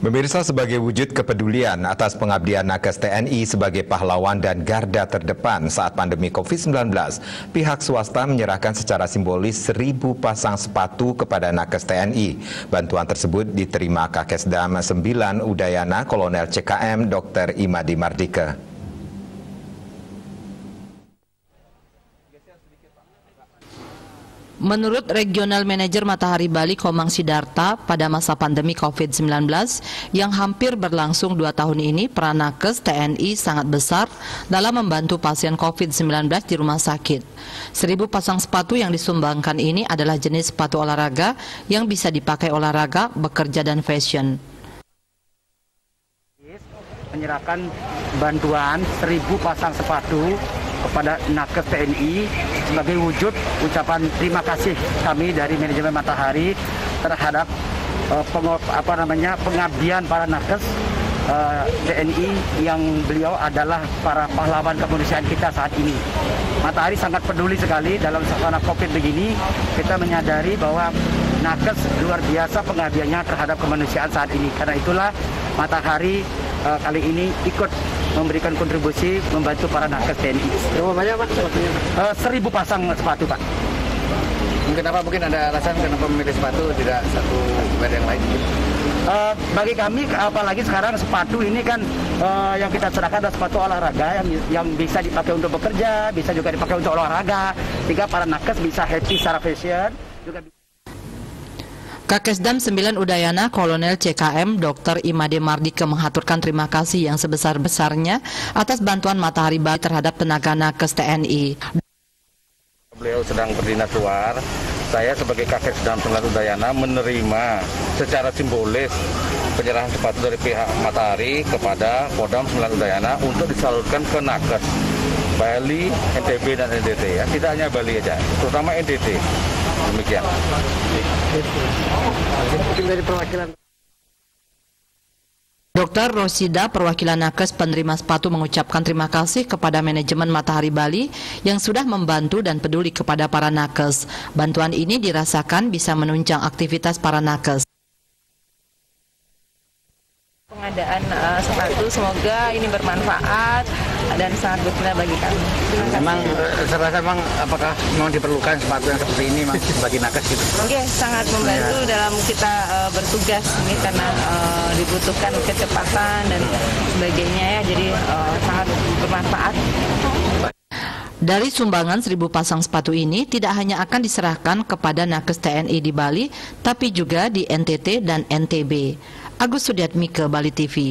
Memirsa, sebagai wujud kepedulian atas pengabdian Nakes TNI sebagai pahlawan dan garda terdepan saat pandemi COVID-19, pihak swasta menyerahkan secara simbolis 1.000 pasang sepatu kepada Nakes TNI. Bantuan tersebut diterima Kakesdam 9 Udayana Kolonel CKM Dr. I Made Mardika. Menurut Regional Manager Matahari Bali Komang Sidarta, pada masa pandemi COVID-19 yang hampir berlangsung 2 tahun ini, peran Nakes TNI sangat besar dalam membantu pasien COVID-19 di rumah sakit. 1.000 pasang sepatu yang disumbangkan ini adalah jenis sepatu olahraga yang bisa dipakai olahraga, bekerja, dan fashion. Menyerahkan bantuan 1.000 pasang sepatu kepada Nakes TNI sebagai wujud ucapan terima kasih kami dari manajemen Matahari terhadap pengabdian para Nakes TNI yang beliau adalah para pahlawan kemanusiaan kita saat ini. Matahari sangat peduli sekali dalam suasana COVID begini. Kita menyadari bahwa Nakes luar biasa pengabdiannya terhadap kemanusiaan saat ini. Karena itulah Matahari kali ini ikut memberikan kontribusi membantu para Nakes TNI. Berapa banyak, Pak, sepatunya? 1.000 pasang sepatu, Pak. Kenapa mungkin ada alasan kenapa memilih sepatu tidak satu dengan yang lain? Bagi kami, apalagi sekarang sepatu ini kan yang kita serahkan adalah sepatu olahraga yang bisa dipakai untuk bekerja, bisa juga dipakai untuk olahraga, sehingga para Nakes bisa happy secara fashion. Kakesdam 9 Udayana Kolonel CKM Dr. I Made Mardika menghaturkan terima kasih yang sebesar-besarnya atas bantuan Matahari Bali terhadap tenaga Nakes TNI. Beliau sedang berdinas luar, saya sebagai Kakesdam 9 Udayana menerima secara simbolis penyerahan sepatu dari pihak Matahari kepada Kodam 9 Udayana untuk disalurkan ke Nakes Bali, NTB, dan NTT. Ya, tidak hanya Bali aja, terutama NTT. Demikian. Dr. Rosida, perwakilan Nakes penerima sepatu, mengucapkan terima kasih kepada manajemen Matahari Bali yang sudah membantu dan peduli kepada para Nakes. Bantuan ini dirasakan bisa menunjang aktivitas para Nakes. Pengadaan sepatu semoga ini bermanfaat dan sangat berguna bagi kami. Memang serasa memang apakah memang diperlukan sepatu yang seperti ini bagi Nakes gitu? Oke, sangat membantu dalam kita bertugas ini karena dibutuhkan kecepatan dan sebagainya ya, jadi sangat bermanfaat. Dari sumbangan 1.000 pasang sepatu ini tidak hanya akan diserahkan kepada Nakes TNI di Bali, tapi juga di NTT dan NTB. Agus Sudiatmika, Bali TV.